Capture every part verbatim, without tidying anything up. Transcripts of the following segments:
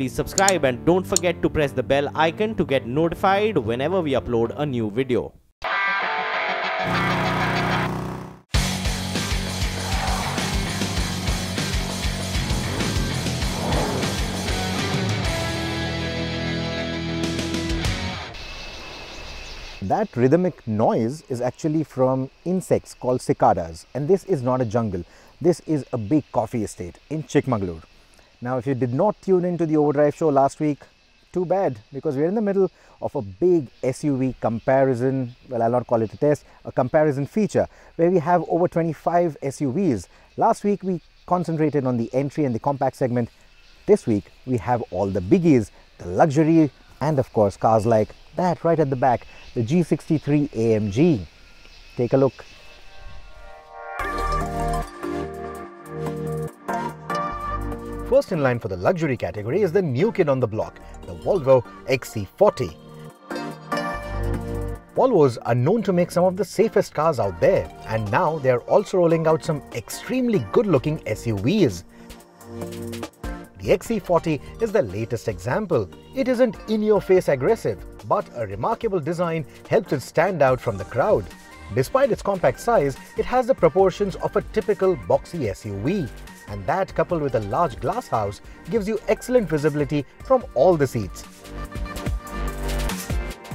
please subscribe and don't forget to press the bell icon to get notified whenever we upload a new video. That rhythmic noise is actually from insects called cicadas, and this is not a jungle. This is a big coffee estate in Chikmagalur. Now, if you did not tune into the Overdrive show last week, too bad, because we're in the middle of a big S U V comparison, well, I'll not call it a test, a comparison feature, where we have over twenty-five S U Vs. Last week, we concentrated on the entry and the compact segment. This week, we have all the biggies, the luxury, and of course, cars like that right at the back, the G sixty-three A M G. Take a look. First in line for the luxury category is the new kid on the block, the Volvo X C forty. Volvos are known to make some of the safest cars out there, and now they are also rolling out some extremely good-looking S U Vs. The X C forty is the latest example. It isn't in-your-face aggressive, but a remarkable design helps it stand out from the crowd. Despite its compact size, it has the proportions of a typical boxy S U V. And that, coupled with a large glass house, gives you excellent visibility from all the seats.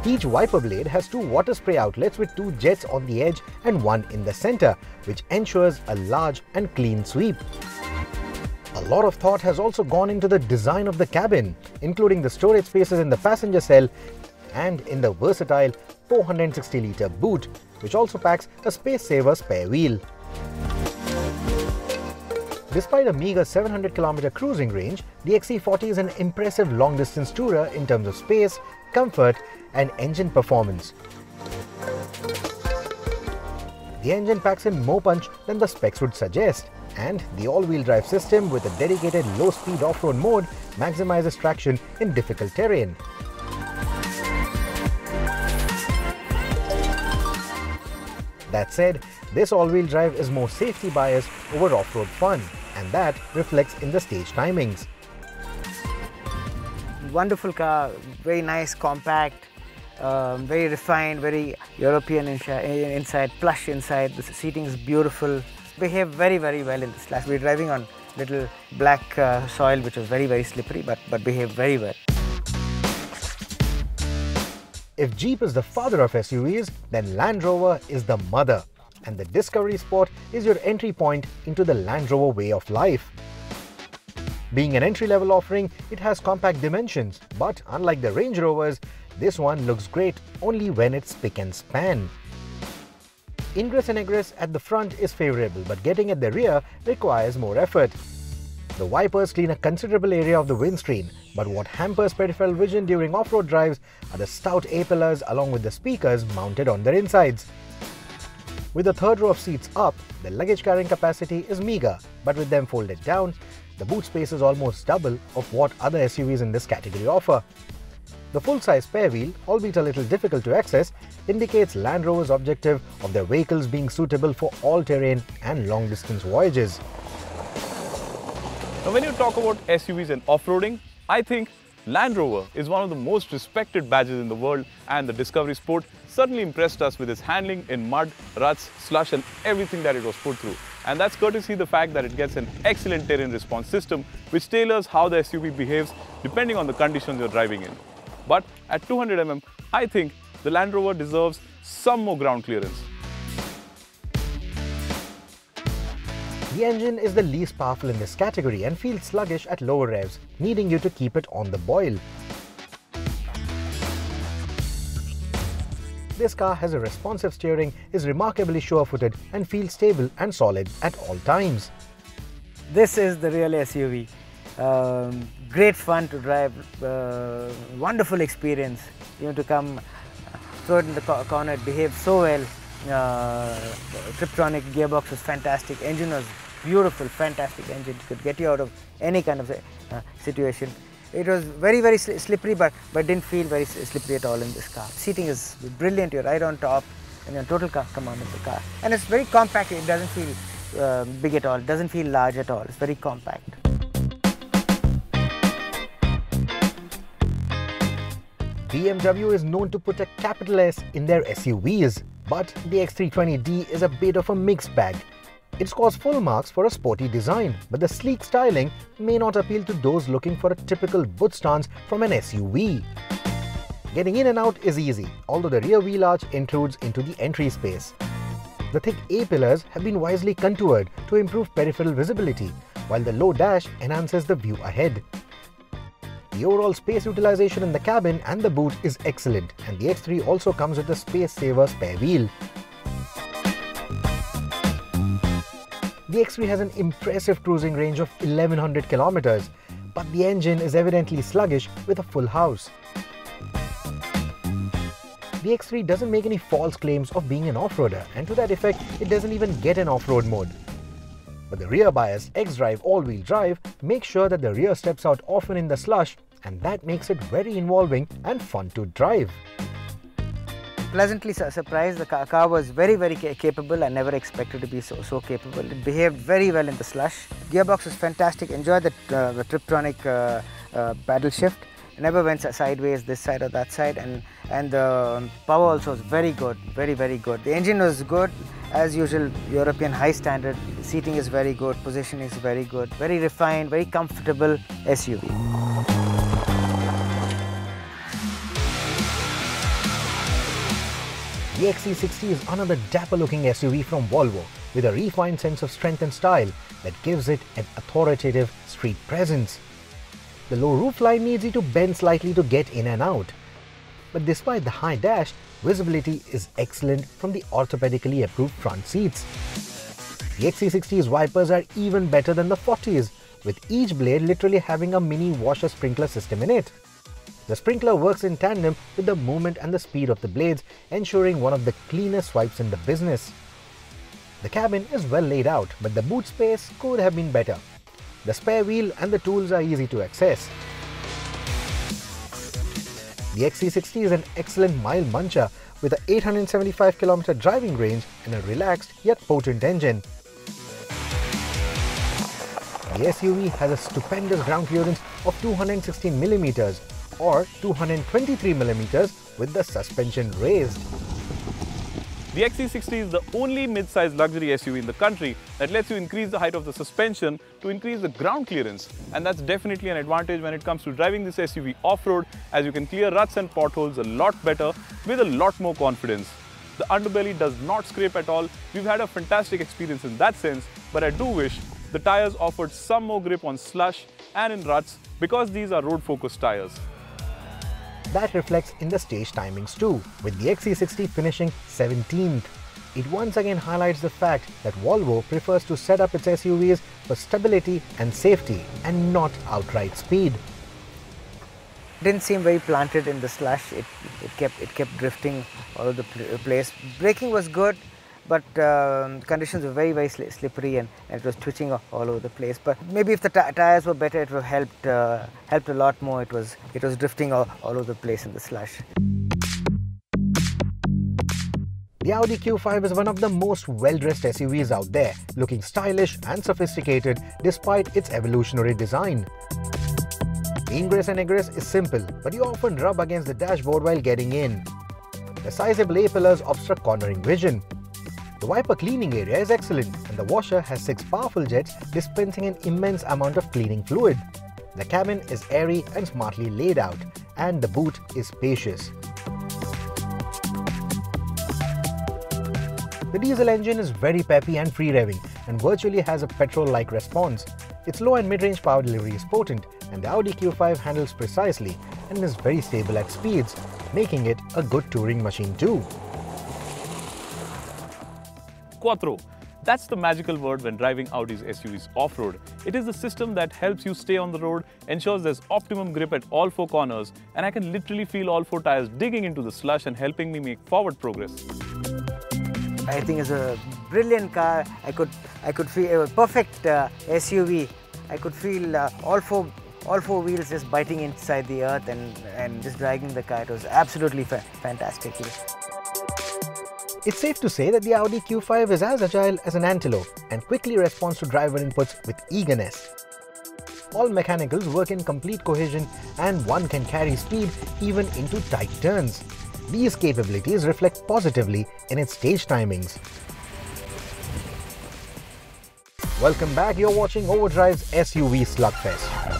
Each wiper blade has two water spray outlets with two jets on the edge and one in the center, which ensures a large and clean sweep. A lot of thought has also gone into the design of the cabin, including the storage spaces in the passenger cell and in the versatile four hundred sixty litre boot, which also packs a space-saver spare wheel. Despite a meager seven hundred kilometer cruising range, the X C forty is an impressive long-distance tourer in terms of space, comfort and engine performance. The engine packs in more punch than the specs would suggest, and the all-wheel drive system with a dedicated low-speed off-road mode maximizes traction in difficult terrain. That said, this all-wheel drive is more safety-biased over off-road fun, and that reflects in the stage timings. Wonderful car, very nice, compact, um, very refined, very European inside, plush inside. The seating is beautiful. Behave very, very well in this class. We're driving on little black uh, soil, which was very, very slippery, but but behave very well. If Jeep is the father of S U Vs, then Land Rover is the mother. And the Discovery Sport is your entry point into the Land Rover way of life. Being an entry-level offering, it has compact dimensions, but unlike the Range Rovers, this one looks great only when it's spick and span. Ingress and egress at the front is favorable, but getting at the rear requires more effort. The wipers clean a considerable area of the windscreen, but what hampers peripheral vision during off-road drives are the stout A-pillars along with the speakers mounted on their insides. With the third row of seats up, the luggage carrying capacity is meager, but with them folded down, the boot space is almost double of what other S U Vs in this category offer. The full-size spare wheel, albeit a little difficult to access, indicates Land Rover's objective of their vehicles being suitable for all-terrain and long-distance voyages. Now, when you talk about S U Vs and off-roading, I think Land Rover is one of the most respected badges in the world, and the Discovery Sport certainly impressed us with its handling in mud, ruts, slush and everything that it was put through. And that's courtesy the fact that it gets an excellent terrain response system which tailors how the S U V behaves depending on the conditions you're driving in. But at two hundred millimeters, I think the Land Rover deserves some more ground clearance. The engine is the least powerful in this category and feels sluggish at lower revs, needing you to keep it on the boil. This car has a responsive steering, is remarkably sure-footed and feels stable and solid at all times. This is the real S U V. Um, great fun to drive, uh, wonderful experience. You know, to come, throw it in the corner, it behaves so well. Uh, Triptronic gearbox was fantastic, engine was beautiful, fantastic engine, could get you out of any kind of uh, situation. It was very, very sl slippery, but, but didn't feel very slippery at all in this car. Seating is brilliant, you're right on top, and you're total command of the car. And it's very compact, it doesn't feel uh, big at all, it doesn't feel large at all, it's very compact. B M W is known to put a capital S in their S U Vs, but the X three twenty D is a bit of a mixed bag. It scores full marks for a sporty design, but the sleek styling may not appeal to those looking for a typical boot stance from an S U V. Getting in and out is easy, although the rear wheel arch intrudes into the entry space. The thick A-pillars have been wisely contoured to improve peripheral visibility, while the low dash enhances the view ahead. The overall space utilization in the cabin and the boot is excellent, and the X three also comes with a space-saver spare wheel. The X three has an impressive cruising range of eleven hundred kilometers, but the engine is evidently sluggish with a full house. The X three doesn't make any false claims of being an off-roader, and to that effect, it doesn't even get an off-road mode. But the rear bias X-Drive all-wheel drive makes sure that the rear steps out often in the slush, and that makes it very involving and fun to drive. Pleasantly surprised, the car was very very capable. I never expected to be so so capable. It behaved very well in the slush. Gearbox was fantastic. Enjoyed the, uh, the Triptronic uh, uh, paddle shift. It never went sideways this side or that side, and and the power also was very good, very very good. The engine was good as usual, European high standard. Seating is very good, positioning is very good, very refined, very comfortable S U V. The X C sixty is another dapper-looking S U V from Volvo with a refined sense of strength and style that gives it an authoritative street presence. The low roofline needs you to bend slightly to get in and out. But despite the high dash, visibility is excellent from the orthopedically approved front seats. The X C sixty's wipers are even better than the forties, with each blade literally having a mini washer sprinkler system in it. The sprinkler works in tandem with the movement and the speed of the blades, ensuring one of the cleanest swipes in the business. The cabin is well laid out, but the boot space could have been better. The spare wheel and the tools are easy to access. The X C sixty is an excellent mile muncher with an eight hundred seventy-five kilometer driving range and a relaxed yet potent engine. The S U V has a stupendous ground clearance of two hundred sixteen millimeters. Or two hundred twenty-three millimeters with the suspension raised. The X C sixty is the only mid-size luxury S U V in the country that lets you increase the height of the suspension to increase the ground clearance, and that's definitely an advantage when it comes to driving this S U V off-road, as you can clear ruts and potholes a lot better with a lot more confidence. The underbelly does not scrape at all. We've had a fantastic experience in that sense, but I do wish the tires offered some more grip on slush and in ruts, because these are road-focused tires. That reflects in the stage timings too, with the X C sixty finishing seventeenth. It once again highlights the fact that Volvo prefers to set up its S U Vs for stability and safety, and not outright speed. It didn't seem very planted in the slush. It, it kept it kept drifting all over the place. Braking was good, but um, conditions were very, very slippery, and, and it was twitching all over the place. But maybe if the tires were better, it would have helped, uh, helped a lot more. It was, it was drifting all, all over the place in the slush. The Audi Q five is one of the most well-dressed S U Vs out there, looking stylish and sophisticated despite its evolutionary design. The ingress and egress is simple, but you often rub against the dashboard while getting in. The sizable A-pillars obstruct cornering vision. The wiper cleaning area is excellent, and the washer has six powerful jets dispensing an immense amount of cleaning fluid. The cabin is airy and smartly laid out, and the boot is spacious. The diesel engine is very peppy and free-revving, and virtually has a petrol-like response. Its low and mid-range power delivery is potent, and the Audi Q five handles precisely and is very stable at speeds, making it a good touring machine too. Quattro. That's the magical word when driving Audi's S U Vs off-road. It is the system that helps you stay on the road, ensures there's optimum grip at all four corners, and I can literally feel all four tires digging into the slush and helping me make forward progress. I think it's a brilliant car. I could, I could feel a perfect uh, S U V. I could feel uh, all four, all four wheels just biting inside the earth and and just dragging the car. It was absolutely fa fantastic. It's safe to say that the Audi Q five is as agile as an antelope and quickly responds to driver inputs with eagerness. all mechanicals work in complete cohesion and one can carry speed even into tight turns. These capabilities reflect positively in its stage timings. Welcome back, you're watching Overdrive's S U V Slugfest.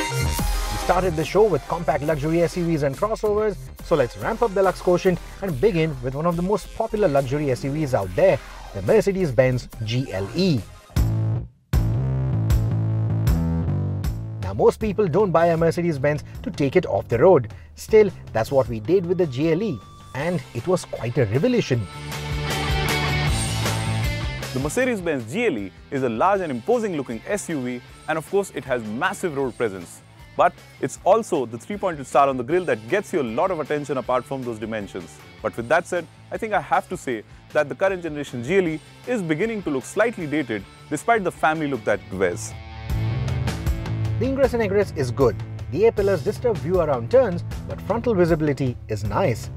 We started the show with compact luxury S U Vs and crossovers, so let's ramp up the lux quotient and begin with one of the most popular luxury S U Vs out there, the Mercedes-Benz G L E. Now, most people don't buy a Mercedes-Benz to take it off the road. Still, that's what we did with the G L E, and it was quite a revelation. The Mercedes-Benz G L E is a large and imposing looking S U V, and of course it has massive road presence. But it's also the three-pointed star on the grille that gets you a lot of attention apart from those dimensions. But with that said, I think I have to say that the current generation G L E is beginning to look slightly dated despite the family look that it wears. The ingress and egress is good, the A-pillars disturb view around turns, but frontal visibility is nice.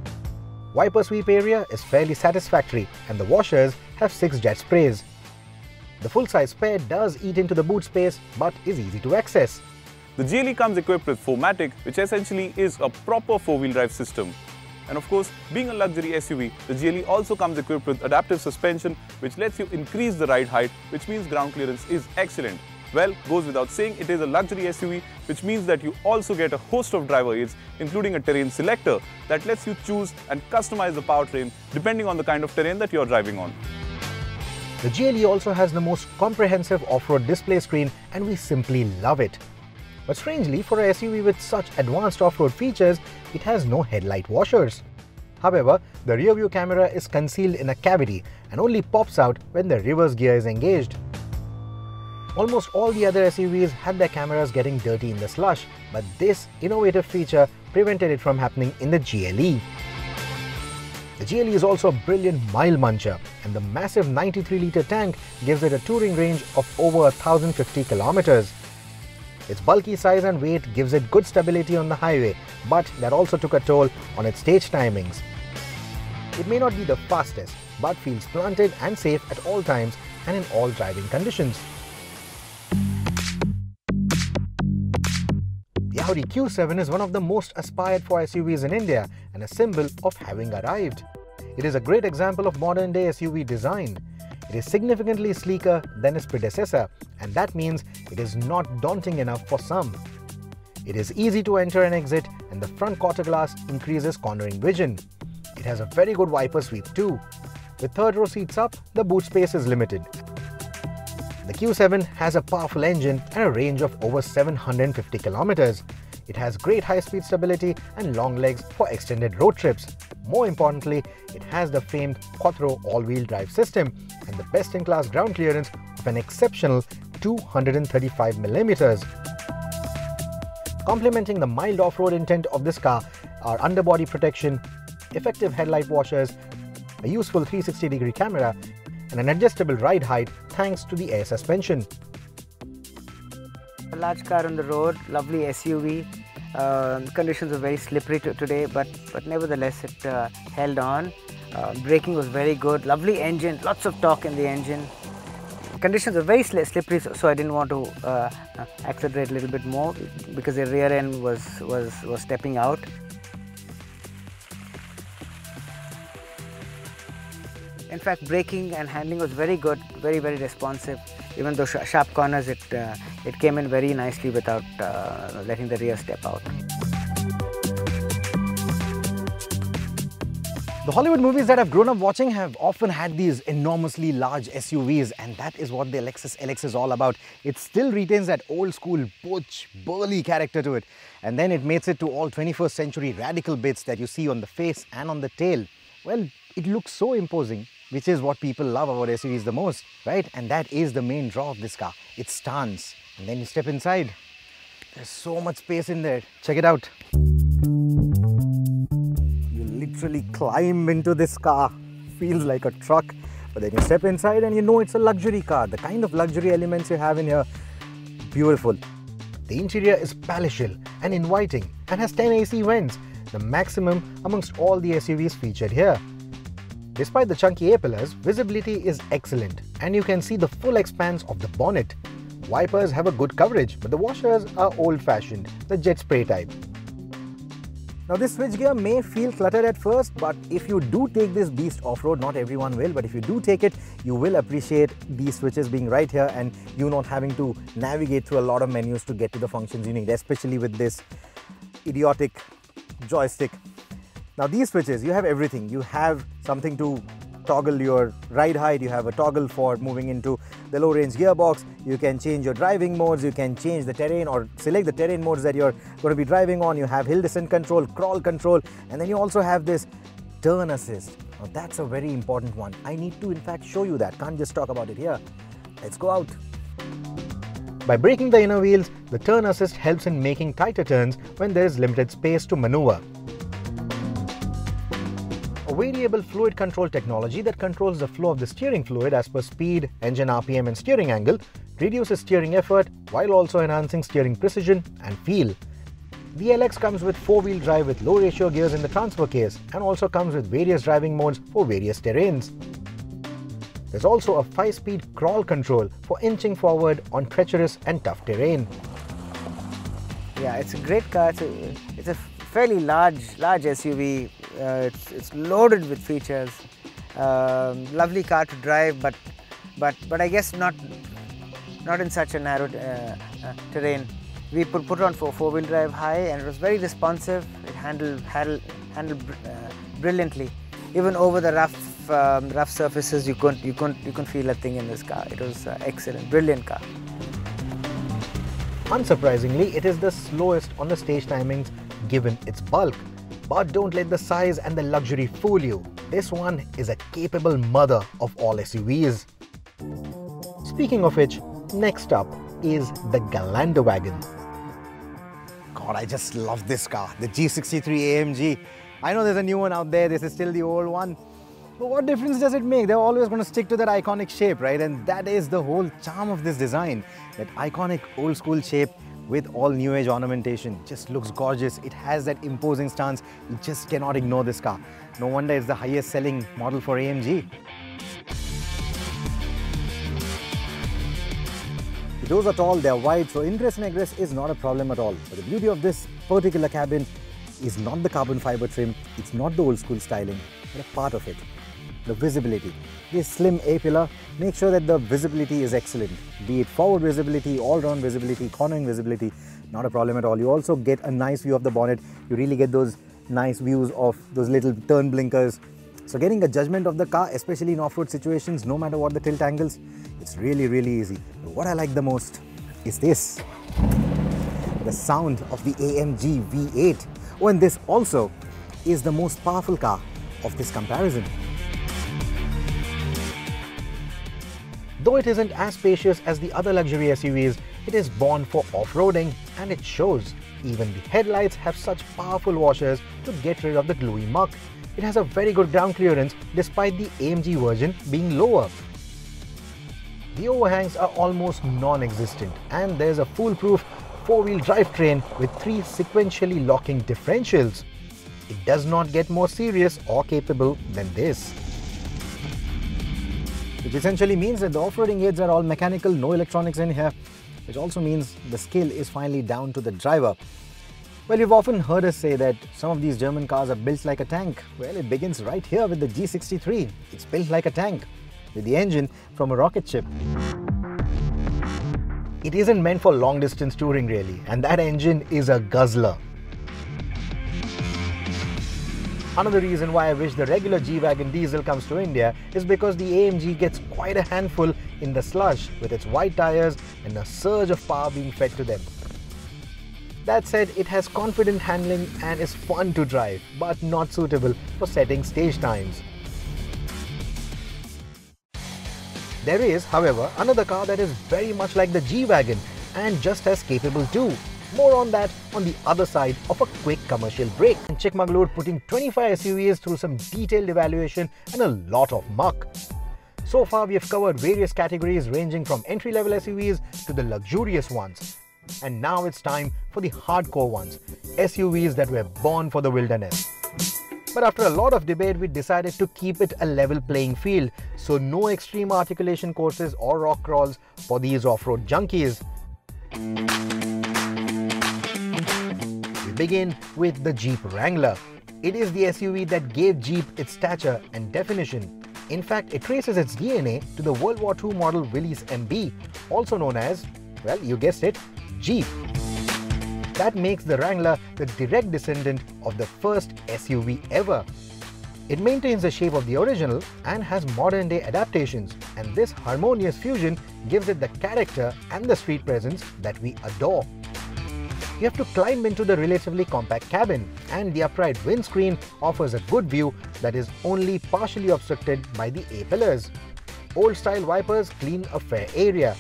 Wiper sweep area is fairly satisfactory and the washers have six jet sprays. The full-size spare does eat into the boot space but is easy to access. The G L E comes equipped with four matic, which essentially is a proper four-wheel drive system. And of course, being a luxury S U V, the G L E also comes equipped with adaptive suspension, which lets you increase the ride height, which means ground clearance is excellent. Well, goes without saying, it is a luxury S U V, which means that you also get a host of driver aids, including a terrain selector that lets you choose and customize the powertrain depending on the kind of terrain that you're driving on. The G L E also has the most comprehensive off-road display screen, and we simply love it. But strangely, for a S U V with such advanced off-road features, it has no headlight washers. However, the rear-view camera is concealed in a cavity and only pops out when the reverse gear is engaged. Almost all the other S U Vs had their cameras getting dirty in the slush, but this innovative feature prevented it from happening in the G L E. The G L E is also a brilliant mile muncher, and the massive ninety-three litre tank gives it a touring range of over one thousand fifty kilometers. Its bulky size and weight gives it good stability on the highway, but that also took a toll on its stage timings. It may not be the fastest, but feels planted and safe at all times and in all driving conditions. The Audi Q seven is one of the most aspired for S U Vs in India and a symbol of having arrived. It is a great example of modern-day S U V design. It is significantly sleeker than its predecessor, and that means it is not daunting enough for some. It is easy to enter and exit, and the front quarter glass increases cornering vision. It has a very good wiper sweep too. With third row seats up, the boot space is limited. The Q seven has a powerful engine and a range of over seven hundred fifty kilometers. It has great high-speed stability and long legs for extended road trips. More importantly, it has the famed Quattro all-wheel drive system and the best-in-class ground clearance of an exceptional two hundred thirty-five millimeters. Complementing the mild off-road intent of this car are underbody protection, effective headlight washers, a useful three hundred sixty degree camera, and an adjustable ride height thanks to the air suspension. A large car on the road, lovely S U V. Uh, conditions were very slippery today, but, but nevertheless it uh, held on. Uh, braking was very good, lovely engine, lots of torque in the engine. Conditions were very sli slippery, so, so I didn't want to uh, accelerate a little bit more because the rear end was, was, was stepping out. In fact, braking and handling was very good, very, very responsive. Even though sh sharp corners, it, uh, it came in very nicely without uh, letting the rear step out. The Hollywood movies that I've grown up watching have often had these enormously large S U Vs, and that is what the Lexus L X is all about. It still retains that old school, butch, burly character to it. And then it makes it to all twenty-first century radical bits that you see on the face and on the tail. Well, it looks so imposing, which is what people love about S U Vs the most, right? And that is the main draw of this car, its stance. And then you step inside, there's so much space in there. Check it out. You literally climb into this car, feels like a truck, but then you step inside and you know it's a luxury car. The kind of luxury elements you have in here, beautiful. The interior is palatial and inviting and has ten A C vents, the maximum amongst all the S U Vs featured here. Despite the chunky A-pillars, visibility is excellent and you can see the full expanse of the bonnet. Wipers have a good coverage, but the washers are old-fashioned, the jet spray type. Now this switchgear may feel cluttered at first, but if you do take this beast off-road, not everyone will, but if you do take it, you will appreciate these switches being right here and you not having to navigate through a lot of menus to get to the functions you need, especially with this idiotic joystick. Now these switches, you have everything. You have something to toggle your ride height, you have a toggle for moving into the low range gearbox, you can change your driving modes, you can change the terrain or select the terrain modes that you're going to be driving on, you have hill descent control, crawl control, and then you also have this turn assist. Now that's a very important one. I need to in fact show you that, can't just talk about it here. Let's go out. By braking the inner wheels, the turn assist helps in making tighter turns when there is limited space to maneuver. A variable fluid control technology that controls the flow of the steering fluid as per speed, engine R P M and steering angle reduces steering effort while also enhancing steering precision and feel. The L X comes with four-wheel drive with low ratio gears in the transfer case and also comes with various driving modes for various terrains. There's also a five-speed crawl control for inching forward on treacherous and tough terrain. Yeah, it's a great car. It's a, it's a fairly large, large S U V. Uh, it's, it's loaded with features, uh, lovely car to drive, but but but I guess not not in such a narrow uh, uh, terrain. We put, put it on for four-wheel drive high and it was very responsive. It handled handled, handled uh, brilliantly. Even over the rough um, rough surfaces, you couldn't you couldn't you couldn't feel a thing in this car. It was uh, excellent, brilliant car. Unsurprisingly, it is the slowest on the stage timings given its bulk. But don't let the size and the luxury fool you. This one is a capable mother of all S U Vs. Speaking of which, next up is the G wagon. God, I just love this car, the G sixty-three A M G. I know there's a new one out there, this is still the old one. But what difference does it make? They're always going to stick to that iconic shape, right? And that is the whole charm of this design, that iconic old school shape with all new age ornamentation. Just looks gorgeous. It has that imposing stance. You just cannot ignore this car. No wonder it's the highest selling model for A M G. The doors are tall, they're wide, so ingress and egress is not a problem at all. But the beauty of this particular cabin is not the carbon fiber trim, it's not the old school styling, but a part of it. The visibility. This slim A-pillar makes sure that the visibility is excellent, be it forward visibility, all-round visibility, cornering visibility, not a problem at all. You also get a nice view of the bonnet, you really get those nice views of those little turn blinkers. So getting a judgment of the car, especially in off-road situations, no matter what the tilt angles, it's really, really easy. But what I like the most is this, the sound of the A M G V eight. Oh, and this also is the most powerful car of this comparison. Though it isn't as spacious as the other luxury S U Vs, it is born for off-roading and it shows. Even the headlights have such powerful washers to get rid of the gluey muck. It has a very good ground clearance despite the A M G version being lower. The overhangs are almost non-existent and there's a foolproof four-wheel drivetrain with three sequentially locking differentials. It does not get more serious or capable than this. Which essentially means that the off-roading aids are all mechanical, no electronics in here, which also means the skill is finally down to the driver. Well, you've often heard us say that some of these German cars are built like a tank. Well, it begins right here with the G sixty-three. It's built like a tank, with the engine from a rocket ship. It isn't meant for long-distance touring really, and that engine is a guzzler. Another reason why I wish the regular G-Wagon diesel comes to India is because the A M G gets quite a handful in the slush with its wide tyres and a surge of power being fed to them. That said, it has confident handling and is fun to drive, but not suitable for setting stage times. There is, however, another car that is very much like the G-Wagon and just as capable too. More on that on the other side of a quick commercial break. And Chikmagalur putting twenty-five S U Vs through some detailed evaluation and a lot of muck. So far we have covered various categories ranging from entry-level S U Vs to the luxurious ones. And now it's time for the hardcore ones, S U Vs that were born for the wilderness. But after a lot of debate, we decided to keep it a level playing field. So no extreme articulation courses or rock crawls for these off-road junkies. We begin with the Jeep Wrangler. It is the S U V that gave Jeep its stature and definition. In fact, it traces its D N A to the World War Two model Willys M B, also known as, well, you guessed it, Jeep. That makes the Wrangler the direct descendant of the first S U V ever. It maintains the shape of the original and has modern-day adaptations, and this harmonious fusion gives it the character and the street presence that we adore. You have to climb into the relatively compact cabin, and the upright windscreen offers a good view that is only partially obstructed by the A-pillars. Old-style wipers clean a fair area.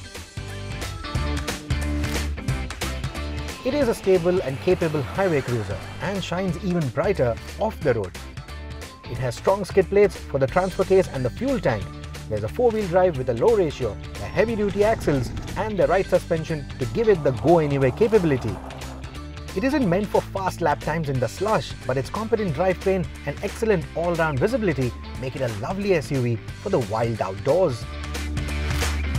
It is a stable and capable highway cruiser and shines even brighter off the road. It has strong skid plates for the transfer case and the fuel tank. There's a four-wheel drive with a low ratio, the heavy-duty axles and the right suspension to give it the go-anywhere capability. It isn't meant for fast lap times in the slush, but its competent drivetrain and excellent all-round visibility make it a lovely S U V for the wild outdoors.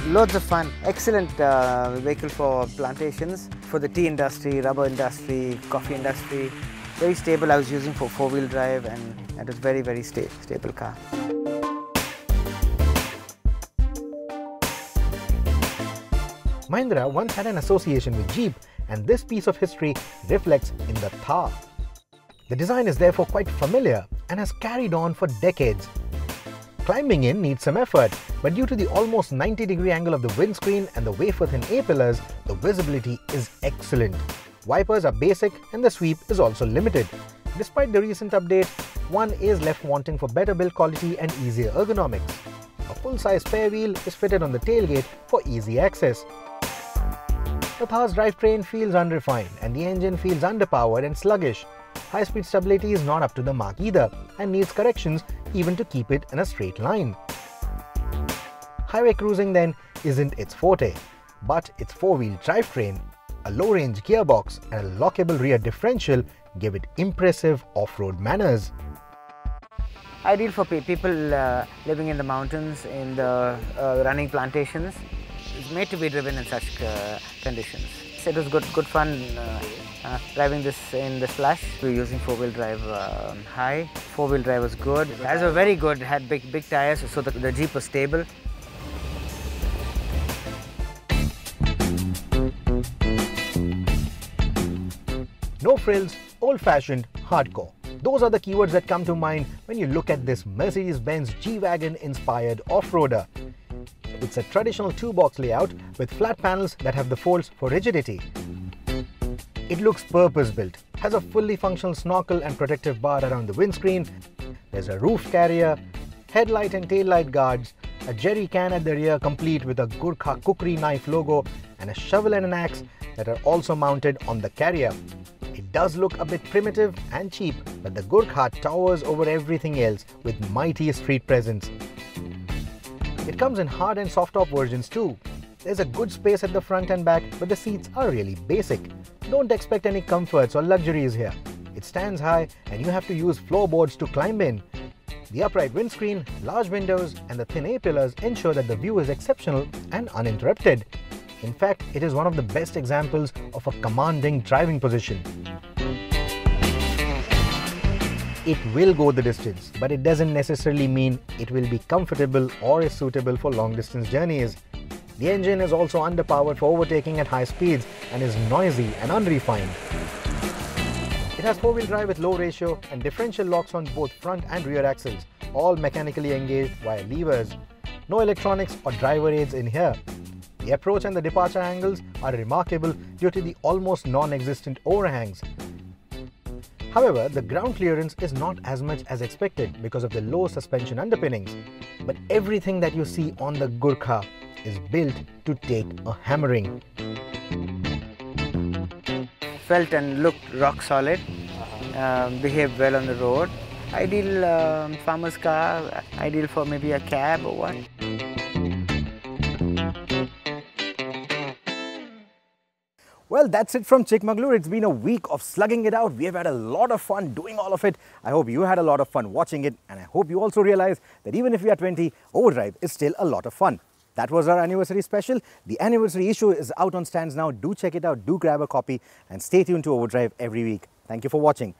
Lots of fun, excellent uh, vehicle for plantations, for the tea industry, rubber industry, coffee industry. Very stable, I was using for four-wheel drive and it was very, very sta stable car. Mahindra once had an association with Jeep, and this piece of history reflects in the Thar. The design is therefore quite familiar and has carried on for decades. Climbing in needs some effort, but due to the almost ninety degree angle of the windscreen and the wafer-thin A-pillars, the visibility is excellent. Wipers are basic and the sweep is also limited. Despite the recent update, one is left wanting for better build quality and easier ergonomics. A full-size spare wheel is fitted on the tailgate for easy access. The Thar's drivetrain feels unrefined and the engine feels underpowered and sluggish. High-speed stability is not up to the mark either and needs corrections even to keep it in a straight line. Highway cruising then isn't its forte, but its four-wheel drivetrain, a low-range gearbox and a lockable rear differential give it impressive off-road manners. Ideal for people uh, living in the mountains, in the uh, running plantations. It's made to be driven in such uh, conditions. It was good, good fun uh, uh, driving this in the slush. We were using four-wheel drive uh, high. Four-wheel drive was good. Tires were very good, had big, big tires, so the, the Jeep was stable. No frills, old-fashioned, hardcore. Those are the keywords that come to mind when you look at this Mercedes-Benz G-Wagon inspired off-roader. It's a traditional two-box layout with flat panels that have the folds for rigidity. It looks purpose-built, has a fully functional snorkel and protective bar around the windscreen. There's a roof carrier, headlight and taillight guards, a jerry can at the rear complete with a Gurkha kukri knife logo and a shovel and an axe that are also mounted on the carrier. It does look a bit primitive and cheap, but the Gurkha towers over everything else with mighty street presence. It comes in hard and soft top versions too. There's a good space at the front and back, but the seats are really basic. Don't expect any comforts or luxuries here. It stands high and you have to use floorboards to climb in. The upright windscreen, large windows and the thin A-pillars ensure that the view is exceptional and uninterrupted. In fact, it is one of the best examples of a commanding driving position. It will go the distance, but it doesn't necessarily mean it will be comfortable or is suitable for long-distance journeys. The engine is also underpowered for overtaking at high speeds and is noisy and unrefined. It has four-wheel drive with low ratio and differential locks on both front and rear axles, all mechanically engaged via levers. No electronics or driver aids in here. The approach and the departure angles are remarkable due to the almost non-existent overhangs. However, the ground clearance is not as much as expected because of the low suspension underpinnings. But everything that you see on the Gurkha is built to take a hammering. Felt and looked rock solid, uh, behaved well on the road. Ideal um, farmer's car, ideal for maybe a cab or what. Well, that's it from Chikmagalur. It's been a week of slugging it out. We have had a lot of fun doing all of it. I hope you had a lot of fun watching it, and I hope you also realize that even if we are twenty, Overdrive is still a lot of fun. That was our anniversary special. The anniversary issue is out on stands now. Do check it out, do grab a copy, and stay tuned to Overdrive every week. Thank you for watching.